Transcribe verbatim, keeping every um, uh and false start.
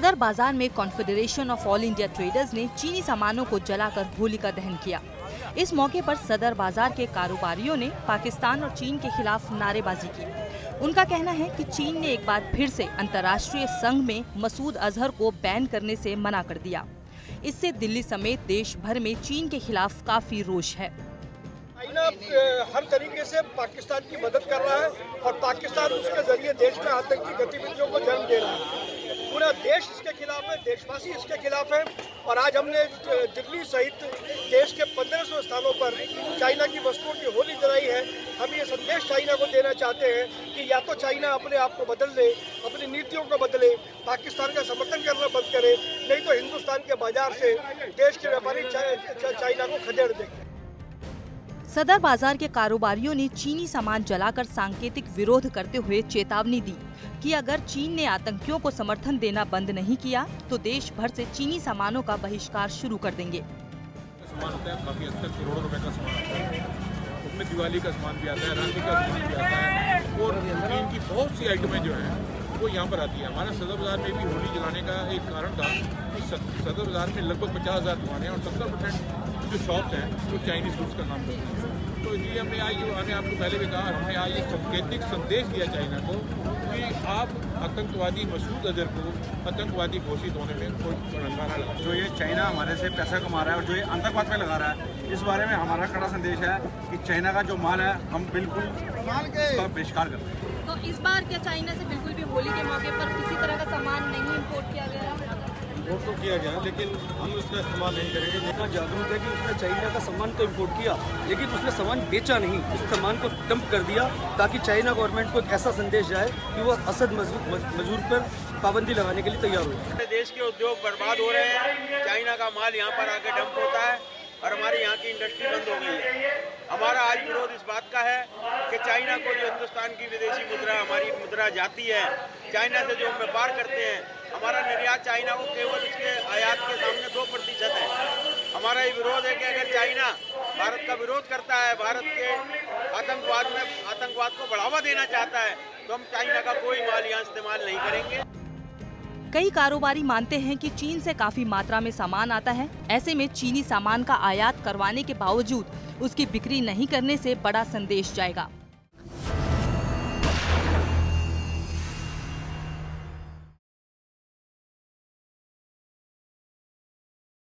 सदर बाजार में confederation of all India traders ने चीनी सामानों को जलाकर होलिका दहन किया। इस मौके पर सदर बाजार के कारोबारियों ने पाकिस्तान और चीन के खिलाफ नारेबाजी की। उनका कहना है कि चीन ने एक बार फिर से अंतर्राष्ट्रीय संघ में मसूद अजहर को बैन करने से मना कर दिया। इससे दिल्ली समेत देश भर में चीन के खिलाफ काफी रोष है। चाइना हर तरीके से पाकिस्तान की मदद कर रहा है और पाकिस्तान उसके जरिए देश में आतंकी गतिविधियों को जन्म दे रहा है। पूरा देश इसके खिलाफ है, देशवासी इसके खिलाफ है। और आज हमने दिल्ली सहित देश के पंद्रह सौ स्थानों पर चाइना की वस्तुओं की होली जलाई है। हम ये संदेश चाइना को देना चाहते हैं कि या तो चाइना अपने आप को बदल ले, अपनी नीतियों को बदले, पाकिस्तान का समर्थन करना बंद करे, नहीं तो हिंदुस्तान के बाजार से देश के व्यापारी चाइना को खदेड़ देंगे। सदर बाजार के कारोबारियों ने चीनी सामान जलाकर सांकेतिक विरोध करते हुए चेतावनी दी कि अगर चीन ने आतंकियों को समर्थन देना बंद नहीं किया तो देश भर से चीनी सामानों का बहिष्कार शुरू कर देंगे। सामान होता है काफी हद तक करोड़ों रुपए का सामान आता है, उसमें दिवाली का सामान भी आता है, राखी का सामान भी आता है और चीन की बहुत सी आइटमें जो है वो यहाँ पर आती है। हमारे सदर बाजार में भी होली जलाने का एक कारण था कि सदर बाजार में लगभग पचास हजार दुकानें और सत्तर परसेंट जो शॉप्स हैं वो चाइनीज गुड्स का काम करते हैं। तो इसलिए हमने आज हमने आपको पहले भी कहा, हमने आज एक सांकेतिक संदेश दिया चाइना को कि आप आतंकवादी मसूद अजहर को आतंकवादी घोषित होने में कोई रंगाना लगा। जो ये चाइना हमारे से पैसा कमा रहा है और जो ये आतंकवाद में लगा रहा है, इस बारे में हमारा कड़ा संदेश है कि चाइना का जो माल है हम बिल्कुल उसका बहिष्कार कर रहे हैं। तो इस बार क्या चाइना से बिल्कुल भी होली के मौके पर किसी तरह का सामान नहीं इम्पोर्ट किया गया? इम्पोर्ट तो किया गया लेकिन हम उसका इस्तेमाल नहीं करेंगे। जितना जागरूक है कि उसने चाइना का सामान तो इम्पोर्ट किया लेकिन उसने सामान बेचा नहीं, उस सामान को डंप कर दिया ताकि चाइना गवर्नमेंट को एक ऐसा संदेश जाए कि वो असद मजदूर पर पाबंदी लगाने के लिए तैयार हो। हमारे देश के उद्योग बर्बाद हो रहे हैं, चाइना का माल यहाँ पर आके डंप होता है और हमारे यहाँ की इंडस्ट्री बंद हो गई है। हमारा आज विरोध इस बात का है कि चाइना को जो हिंदुस्तान की विदेशी मुद्रा हमारी मुद्रा जाती है, चाइना से जो व्यापार करते हैं, हमारा निर्यात चाइना को केवल उसके आयात के सामने दो प्रतिशत है। हमारा ये विरोध है कि अगर चाइना भारत का विरोध करता है, भारत के आतंकवाद में आतंकवाद को बढ़ावा देना चाहता है, तो हम चाइना का कोई माल यहाँ इस्तेमाल नहीं करेंगे। कई कारोबारी मानते हैं कि चीन से काफी मात्रा में सामान आता है, ऐसे में चीनी सामान का आयात करवाने के बावजूद उसकी बिक्री नहीं करने से बड़ा संदेश जाएगा।